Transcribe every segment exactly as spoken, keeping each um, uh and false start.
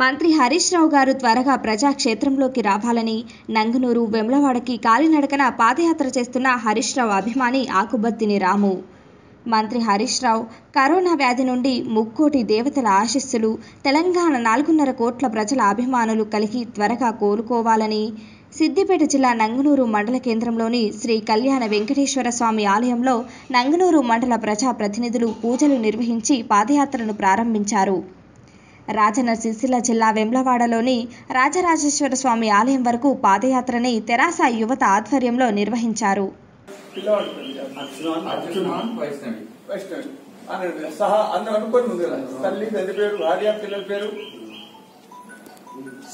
మంత్రి హరీష్ రావు గారు త్వరగా ప్రజాక్షేత్రంలోకి రావాలని నంగునూరు వేములవాడకి కాలినడకన పాదయాత్ర చేస్తున్న హరీష్ రావు అభిమాని ఆకుబత్తిని రాము. మంత్రి హరీష్ రావు కరోనా వ్యాధి నుండి ముక్కోటి దేవతల ఆశీస్సులు తెలంగాణ నాలుగున్నర కోట్ల ప్రజల అభిమానులు కలిగి త్వరగా కోలుకోవాలని సిద్దిపేట జిల్లా నంగునూరు మండల కేంద్రంలోని శ్రీ కళ్యాణ వెంకటేశ్వర స్వామి ఆలయంలో నంగునూరు మండల ప్రజా ప్రతినిధులు పూజలు నిర్వహించి పాదయాత్రను ప్రారంభించారు. రాజన్న సిరిసిల్ల జిల్లా వేములవాడలోని రాజరాజేశ్వర స్వామి ఆలయం వరకు పాదయాత్రని తెరాస యువత ఆధ్వర్యంలో నిర్వహించారు.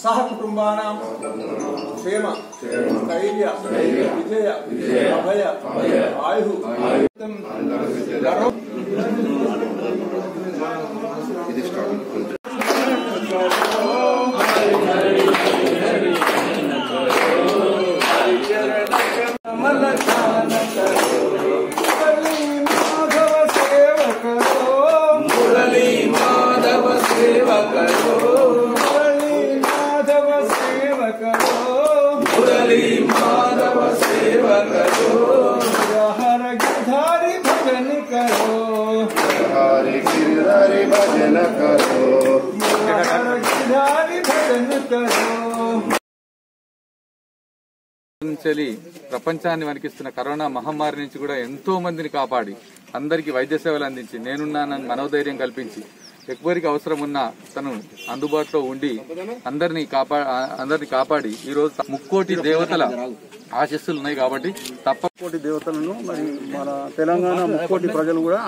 సహ కుటుంబానాం క్షేమ ధైర్య విజయ అభయ ఆయు भजन करो भजन करो ప్రపంచాన్ని వణికిస్తున్న కరోనా మహమ్మారి నుంచి కూడా ఎంతో మందిని కాపాడి అందరికీ వైద్య సేవలు అందించి నేనున్నానని మనోధైర్యం కల్పించి ఎక్కువరికి అవసరం ఉన్న తను అందుబాటులో ఉండి అందరినీ కాపా అందరినీ కాపాడి ఈరోజు ముక్కోటి దేవతల ఆశీస్సులు ఉన్నాయి కాబట్టి తప్ప కోటి దేవతలను మరి మన తెలంగాణ ముక్కోటి ప్రజలు కూడా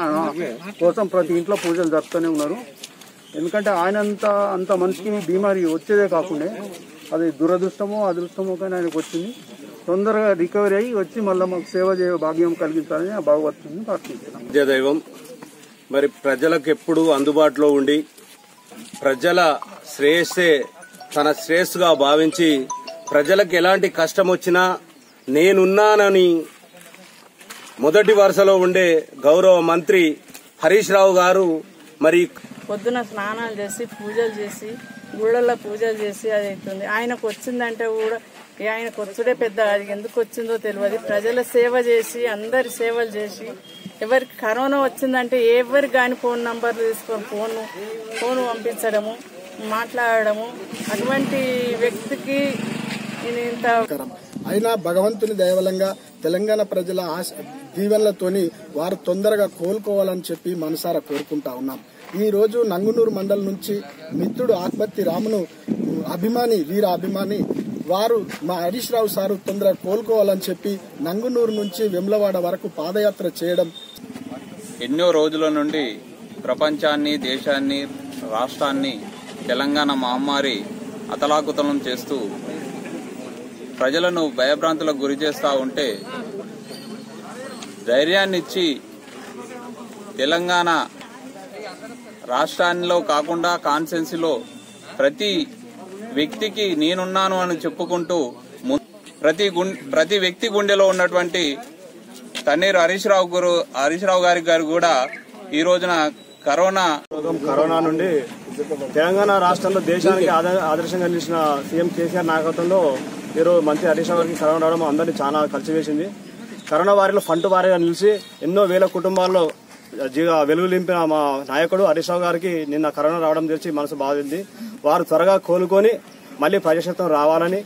కోసం ప్రతి ఇంట్లో పూజలు జరుపుతూనే ఉన్నారు. ఎందుకంటే ఆయన అంత అంత మనిషికి బీమారీ వచ్చేదే కాకుండా అది దురదృష్టమో అదృష్టమో కానీ ఆయనకు వచ్చింది. తొందరగా రికవరీ అయ్యి వచ్చి మళ్ళీ మాకు సేవ చేయ భాగ్యం కలిగించాలని ఆ భగవత్తుని ప్రార్థిస్తున్నాను. విజయ దైవం మరి ప్రజలకు ఎప్పుడూ అందుబాటులో ఉండి ప్రజల శ్రేయస్సే తన శ్రేయస్సుగా భావించి ప్రజలకు ఎలాంటి కష్టం వచ్చినా నేనున్నానని మొదటి వరుసలో ఉండే గౌరవ మంత్రి హరీష్ రావు గారు మరి పొద్దున స్నానాలు చేసి పూజలు చేసి గుళ్ళల్లో పూజలు చేసి అది అవుతుంది. ఆయనకు వచ్చిందంటే కూడా ఆయనకు వచ్చుడే పెద్ద అది ఎందుకు వచ్చిందో తెలియదు. ప్రజల సేవ చేసి అందరి సేవలు చేసి ఎవరికి కరోనా వచ్చిందంటే ఎవరికి కానీ ఫోన్ నంబర్లు తీసుకొని ఫోన్ ఫోన్ పంపించడము మాట్లాడము అటువంటి వ్యక్తికి నేను ఇంత అయినా భగవంతుని దయవలంగా తెలంగాణ ప్రజల ఆశ దీవెనలతోని వారు తొందరగా కోలుకోవాలని చెప్పి మనసారా కోరుకుంటా ఉన్నాం. ఈ రోజు నంగునూరు మండలం నుంచి మిత్రుడు ఆకుబత్తి రామును అభిమాని వీర అభిమాని వారు మా హరీష్ రావు సారు తొందరగా కోలుకోవాలని చెప్పి నంగునూరు నుంచి వేములవాడ వరకు పాదయాత్ర చేయడం. ఎన్నో రోజుల నుండి ప్రపంచాన్ని దేశాన్ని రాష్ట్రాన్ని తెలంగాణ మహమ్మారి అతలాకుతలం చేస్తూ ప్రజలను భయభ్రాంతులకు గురి చేస్తూ ఉంటే ధైర్యాన్నిచ్చి తెలంగాణ రాష్ట్రాల్లో కాకుండా కాన్సెన్సీలో ప్రతి వ్యక్తికి నేనున్నాను అని చెప్పుకుంటూ ప్రతి ప్రతి వ్యక్తి గుండెలో ఉన్నటువంటి తన్నీరు హరీష్ రావు గారు హరీష్ రావు గారి గారు కూడా ఈ రోజున కరోనా కరోనా నుండి తెలంగాణ రాష్ట్రంలో దేశానికి ఆదర్శంగా నిలిచిన సీఎం కేసీఆర్ నాయకత్వంలో ఈరోజు మంత్రి హరీష్ రావు గారికి కరోనా రావడం అందరినీ చాలా కలిసి వేసింది. కరోనా వారిలో ఫంటు వారిగా నిలిచి ఎన్నో వేల కుటుంబాల్లో వెలుగు నింపిన మా నాయకుడు హరీష్ రావు గారికి నిన్న కరోనా రావడం తెలిసి మనసు బాధింది. వారు త్వరగా కోలుకొని మళ్లీ ప్రజాక్షేత్రం రావాలని